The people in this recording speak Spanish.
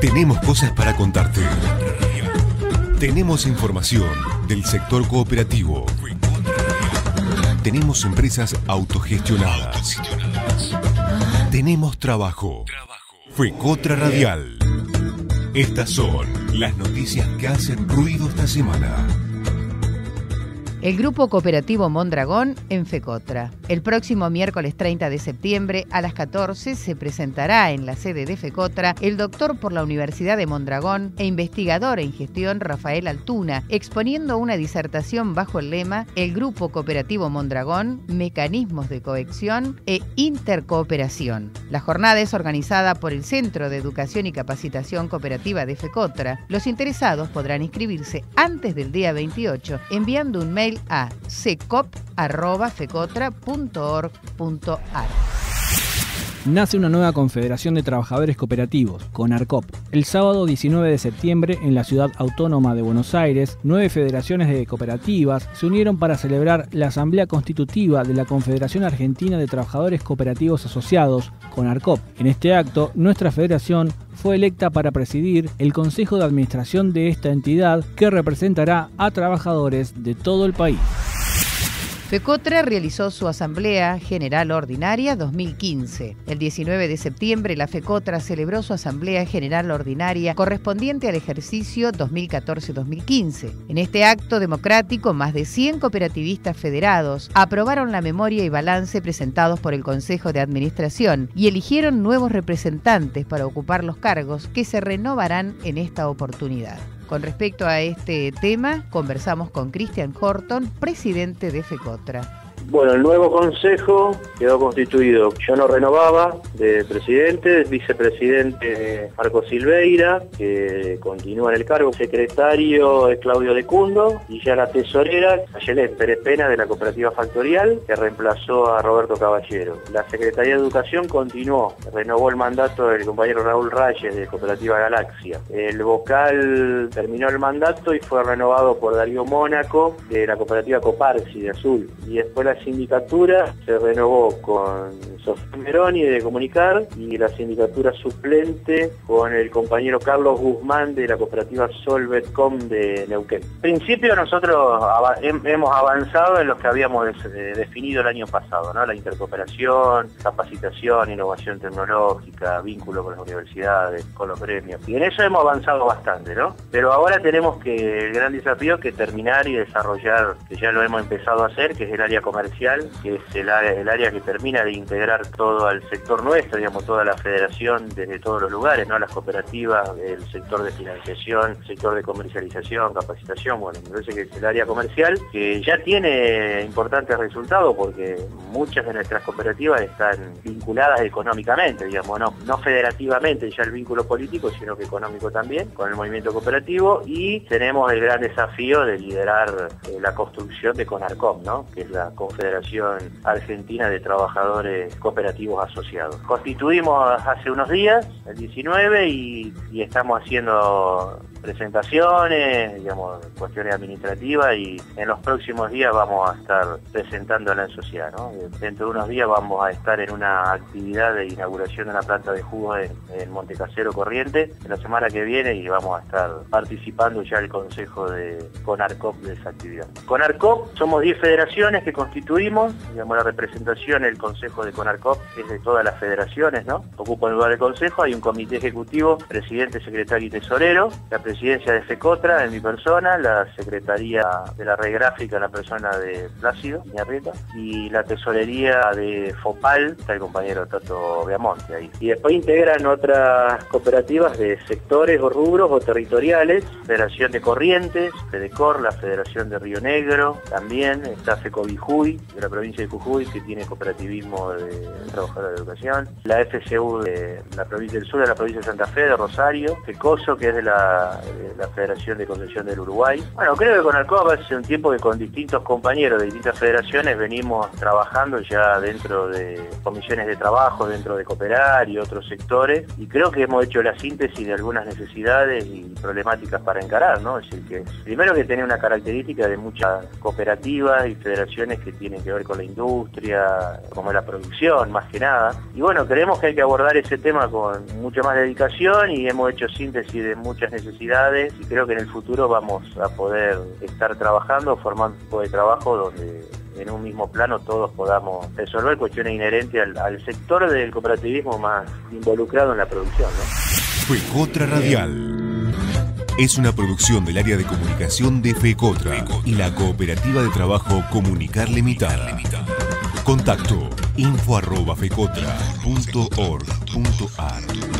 Tenemos cosas para contarte. Tenemos información del sector cooperativo. Tenemos empresas autogestionadas. Tenemos trabajo. FECOOTRA Radial. Estas son las noticias que hacen ruido esta semana. El Grupo Cooperativo Mondragón en FECOOTRA. El próximo miércoles 30 de septiembre a las 14 se presentará en la sede de FECOOTRA el doctor por la Universidad de Mondragón e investigador en gestión Rafael Altuna, exponiendo una disertación bajo el lema El Grupo Cooperativo Mondragón, Mecanismos de Cohección e Intercooperación. La jornada es organizada por el Centro de Educación y Capacitación Cooperativa de FECOOTRA. Los interesados podrán inscribirse antes del día 28 enviando un mail a cecop@fecotra.org.ar. Nace una nueva confederación de trabajadores cooperativos, CONARCOOP. El sábado 19 de septiembre, en la ciudad autónoma de Buenos Aires, 9 federaciones de cooperativas se unieron para celebrar la asamblea constitutiva de la Confederación Argentina de Trabajadores Cooperativos Asociados, CONARCOOP. En este acto, nuestra federación fue electa para presidir el Consejo de Administración de esta entidad que representará a trabajadores de todo el país. FECOOTRA realizó su Asamblea General Ordinaria 2015. El 19 de septiembre, la FECOOTRA celebró su Asamblea General Ordinaria correspondiente al ejercicio 2014-2015. En este acto democrático, más de 100 cooperativistas federados aprobaron la memoria y balance presentados por el Consejo de Administración y eligieron nuevos representantes para ocupar los cargos que se renovarán en esta oportunidad. Con respecto a este tema, conversamos con Christian Horton, presidente de FECOOTRA. Bueno, el nuevo consejo quedó constituido. Yo no renovaba de presidente, vicepresidente Marco Silveira, que continúa en el cargo, secretario es Claudio Decundo, y ya la tesorera, Yelén Pérez Pena, de la Cooperativa Factorial, que reemplazó a Roberto Caballero. La Secretaría de Educación continuó, renovó el mandato del compañero Raúl Reyes, de Cooperativa Galaxia. El vocal terminó el mandato y fue renovado por Darío Mónaco, de la Cooperativa Coparsi, de Azul, y después la sindicatura se renovó con Sofía Meroni de Comunicar y la sindicatura suplente con el compañero Carlos Guzmán de la cooperativa Solvetcom de Neuquén. En principio nosotros hemos avanzado en los que habíamos definido el año pasado, ¿no? La intercooperación, capacitación, innovación tecnológica, vínculo con las universidades, con los gremios. Y en eso hemos avanzado bastante, ¿no? Pero ahora tenemos que el gran desafío que terminar y desarrollar, que ya lo hemos empezado a hacer, que es el área comercial, que es el área que termina de integrar todo al sector nuestro, digamos, toda la federación desde todos los lugares, ¿no? Las cooperativas, el sector de financiación, el sector de comercialización, capacitación, bueno, me parece que es el área comercial que ya tiene importantes resultados porque muchas de nuestras cooperativas están vinculadas económicamente, digamos, no federativamente ya el vínculo político, sino que económico también, con el movimiento cooperativo, y tenemos el gran desafío de liderar la construcción de CONARCOOP, ¿no? Que es la Confederación Argentina de Trabajadores Cooperativos Asociados. Constituimos hace unos días, el 19, y estamos haciendo presentaciones, digamos, cuestiones administrativas, y en los próximos días vamos a estar presentándola en sociedad, ¿no? Dentro de unos días vamos a estar en una actividad de inauguración de una planta de jugo en Montecasero, Corrientes, en la semana que viene, y vamos a estar participando ya el consejo de CONARCOOP de esa actividad. CONARCOOP somos 10 federaciones que constituimos, digamos, la representación, el consejo de CONARCOOP es de todas las federaciones, ¿no? Ocupa el lugar del consejo, hay un comité ejecutivo, presidente, secretario y tesorero, la presidencia de FECOOTRA en mi persona, la secretaría de la red gráfica en la persona de Plácido Iñárreta y la tesorería de FOPAL está el compañero Toto Beamonte ahí. Y después integran otras cooperativas de sectores o rubros o territoriales, Federación de Corrientes, FEDECOR, la Federación de Río Negro, también está FECOBIJUY de la provincia de Jujuy, que tiene cooperativismo de trabajadores de educación, la FCU de la provincia del sur, de la provincia de Santa Fe, de Rosario, FECOSO, que es de la la Federación de Concepción del Uruguay. Bueno, creo que con Alcoa hace un tiempo que con distintos compañeros de distintas federaciones venimos trabajando ya dentro de comisiones de trabajo, dentro de Cooperar y otros sectores, y creo que hemos hecho la síntesis de algunas necesidades y problemáticas para encarar, ¿no? Es decir, que primero que tiene una característica de muchas cooperativas y federaciones que tienen que ver con la industria, como la producción, más que nada. Y bueno, creemos que hay que abordar ese tema con mucha más dedicación y hemos hecho síntesis de muchas necesidades y creo que en el futuro vamos a poder estar trabajando, formando un tipo de trabajo donde en un mismo plano todos podamos resolver cuestiones inherentes al sector del cooperativismo más involucrado en la producción, ¿no? FECOTRA Radial es una producción del área de comunicación de FECOTRA y la cooperativa de trabajo Comunicar Limitada. Contacto info@fecotra.org.ar.